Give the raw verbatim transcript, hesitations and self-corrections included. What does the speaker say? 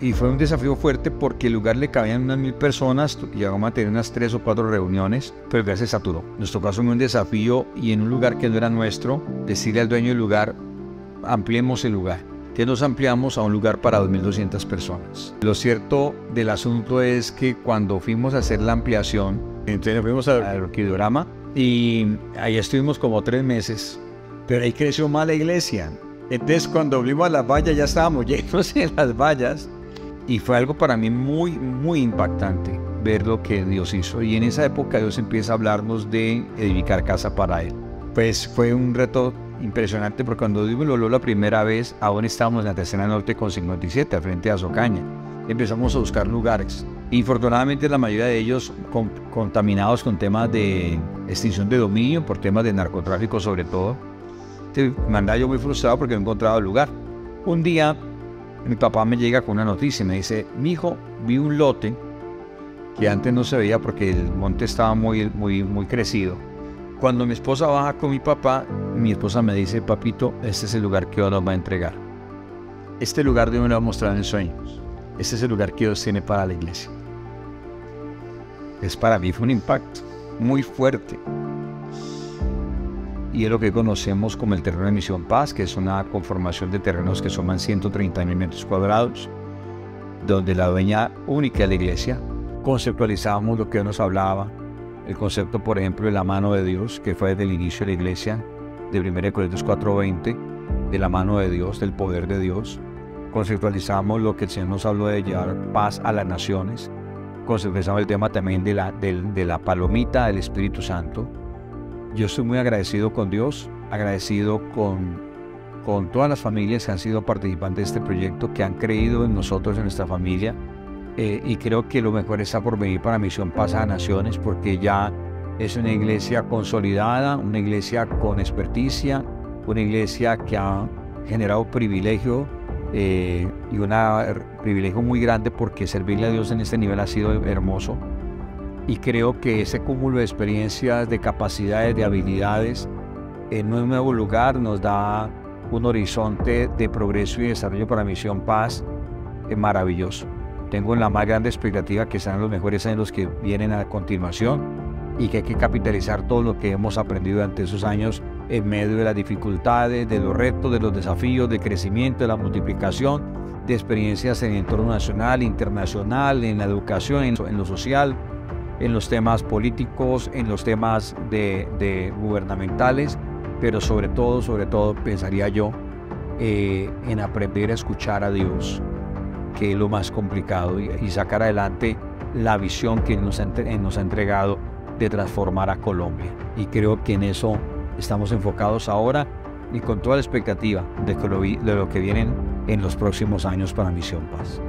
y fue un desafío fuerte porque el lugar le cabían unas mil personas, llegamos a tener unas tres o cuatro reuniones, pero ya se saturó. Nos tocó asumir un desafío y en un lugar que no era nuestro, decirle al dueño del lugar, ampliemos el lugar. Entonces nos ampliamos a un lugar para dos mil doscientas personas. Lo cierto del asunto es que cuando fuimos a hacer la ampliación, entonces nos fuimos al arquidorama y ahí estuvimos como tres meses, pero ahí creció más la iglesia. Entonces cuando volvimos a las vallas ya estábamos llenos en las vallas. Y fue algo para mí muy, muy impactante ver lo que Dios hizo. Y en esa época Dios empieza a hablarnos de edificar casa para Él. Pues fue un reto impresionante porque cuando Dios me lo habló la primera vez, aún estábamos en la Tercera Norte con cincuenta y siete, al frente de Azocaña. Empezamos a buscar lugares. Infortunadamente la mayoría de ellos con, contaminados con temas de extinción de dominio, por temas de narcotráfico sobre todo. Entonces, me andaba yo muy frustrado porque no encontraba lugar. Un día mi papá me llega con una noticia y me dice, mi hijo, vi un lote que antes no se veía porque el monte estaba muy, muy, muy crecido. Cuando mi esposa baja con mi papá, mi esposa me dice, papito, este es el lugar que Dios nos va a entregar. Este lugar Dios me lo va a mostrar en sueños. Este es el lugar que Dios tiene para la iglesia. Es para mí fue un impacto muy fuerte. Y es lo que conocemos como el terreno de Misión Paz, que es una conformación de terrenos que suman ciento treinta mil metros cuadrados, donde la dueña única de la iglesia conceptualizamos lo que nos hablaba, el concepto, por ejemplo, de la mano de Dios, que fue desde el inicio de la iglesia, de primera Corintios cuatro veinte, de la mano de Dios, del poder de Dios. Conceptualizamos lo que el Señor nos habló de llevar paz a las naciones. Conceptualizamos el tema también de la, de, de la palomita del Espíritu Santo. Yo estoy muy agradecido con Dios, agradecido con, con todas las familias que han sido participantes de este proyecto, que han creído en nosotros, en nuestra familia, eh, y creo que lo mejor está por venir para Misión Paz a Naciones, porque ya es una iglesia consolidada, una iglesia con experticia, una iglesia que ha generado privilegio, eh, y un privilegio muy grande, porque servirle a Dios en este nivel ha sido hermoso. Y creo que ese cúmulo de experiencias, de capacidades, de habilidades, en un nuevo lugar nos da un horizonte de progreso y desarrollo para Misión Paz eh, maravilloso. Tengo la más grande expectativa que sean los mejores años los que vienen a continuación y que hay que capitalizar todo lo que hemos aprendido durante esos años en medio de las dificultades, de los retos, de los desafíos, de crecimiento, de la multiplicación, de experiencias en el entorno nacional, internacional, en la educación, en, en lo social, en los temas políticos, en los temas de, de gubernamentales, pero sobre todo, sobre todo, pensaría yo, eh, en aprender a escuchar a Dios, que es lo más complicado, y, y sacar adelante la visión que nos ha, nos ha entregado de transformar a Colombia. Y creo que en eso estamos enfocados ahora y con toda la expectativa de, que lo, de lo que vienen en los próximos años para Misión Paz.